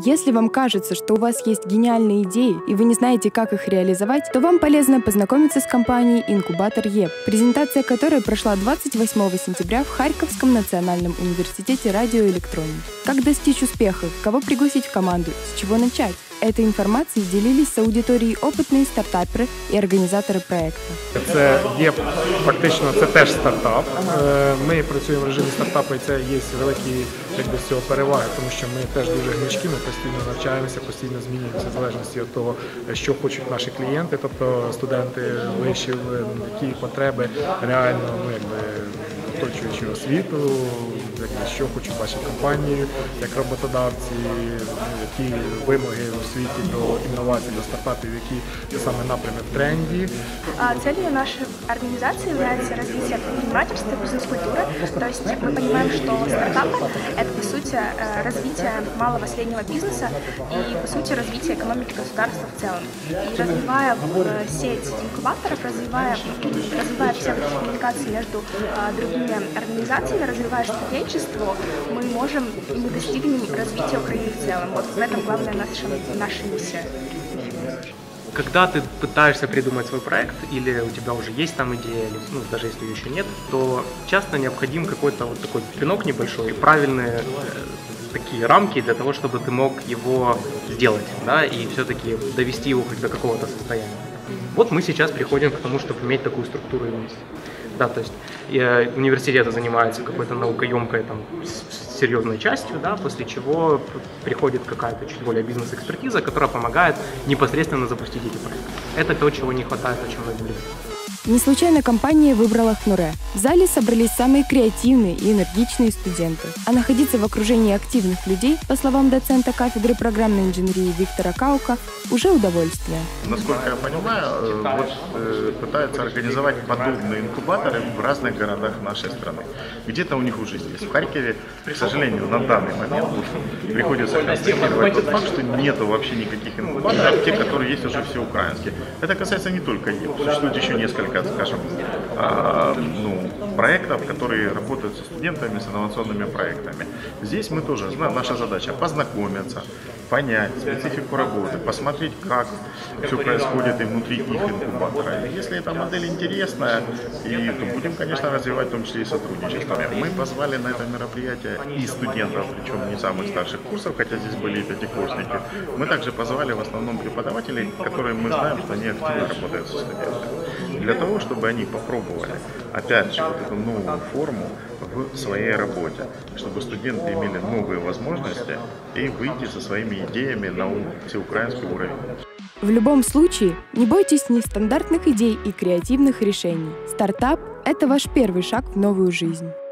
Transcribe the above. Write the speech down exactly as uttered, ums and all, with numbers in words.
Если вам кажется, что у вас есть гениальные идеи и вы не знаете, как их реализовать, то вам полезно познакомиться с компанией «Инкубатор ЕП», презентация которой прошла двадцать восьмого сентября в Харьковском национальном университете радиоэлектроники. Как достичь успеха? Кого пригласить в команду? С чего начать? Этой информацией делились с аудиторией опытные стартаперы и організатори проекту. Це є фактично це теж стартап. Ми працюємо в режимі стартапу, і це є великі якби з цього переваги, тому що ми теж дуже гнучкі, ми постійно навчаємося, постійно змінюємося в залежності від того, що хочуть наші клієнти, тобто студенти вишів, які потреби реально ну, якби оточуючи освіту, що хочуть бачити компанію, як роботодавці, які вимоги у світі до інновацій, до стартапів, які саме напрями в тренді. Целью нашей организации является развитие предпринимательства, бизнес-культуры. То есть мы понимаем, что стартапы – это, по сути, развитие малого и среднего бизнеса и, по сути, развитие экономики государства в целом. И развивая сеть инкубаторов, развивая, развивая все коммуникации между другими организациями, развивая студенчество, мы можем и мы достигнем развития Украины в целом. Вот в этом главная наша, наша миссия. Когда ты пытаешься придумать свой проект, или у тебя уже есть там идея, или, ну, даже если ее еще нет, то часто необходим какой-то вот такой пинок небольшой, правильные э, такие рамки для того, чтобы ты мог его сделать, да, и все-таки довести его хоть до какого-то состояния. Вот мы сейчас приходим к тому, чтобы иметь такую структуру и мысль. Да, то есть э, университеты занимаются какой-то наукоемкой там, серьезной частью, да, после чего приходит какая-то чуть более бизнес-экспертиза, которая помогает непосредственно запустить эти проекты. Это то, чего не хватает очень многим людям. Не случайно компания выбрала Хнуре. В зале собрались самые креативные и энергичные студенты. А находиться в окружении активных людей, по словам доцента кафедры программной инженерии Виктора Каука, уже удовольствие. Насколько я понимаю, вот, пытаются организовать подобные инкубаторы в разных городах нашей страны. Где-то у них уже есть. В Харькове, к сожалению, на данный момент приходится констатировать тот факт, что нету вообще никаких инкубаторов, те, которые есть уже все украинские. Это касается не только ЕП. Существует еще несколько, скажем, ну, проектов, которые работают со студентами, с инновационными проектами. Здесь мы тоже, наша задача познакомиться, понять специфику работы, посмотреть, как все происходит и внутри их инкубатора. Если эта модель интересная, и, то будем, конечно, развивать в том числе и сотрудничество. Мы позвали на это мероприятие и студентов, причем не самых старших курсов, хотя здесь были и пятикурсники. Мы также позвали в основном преподавателей, которые мы знаем, что они активно работают со студентами, для того, чтобы они попробовали, опять же, вот эту новую форму в своей работе, чтобы студенты имели новые возможности и выйти со своими идеями на всеукраинский уровень. В любом случае, не бойтесь нестандартных идей и креативных решений. Стартап – это ваш первый шаг в новую жизнь.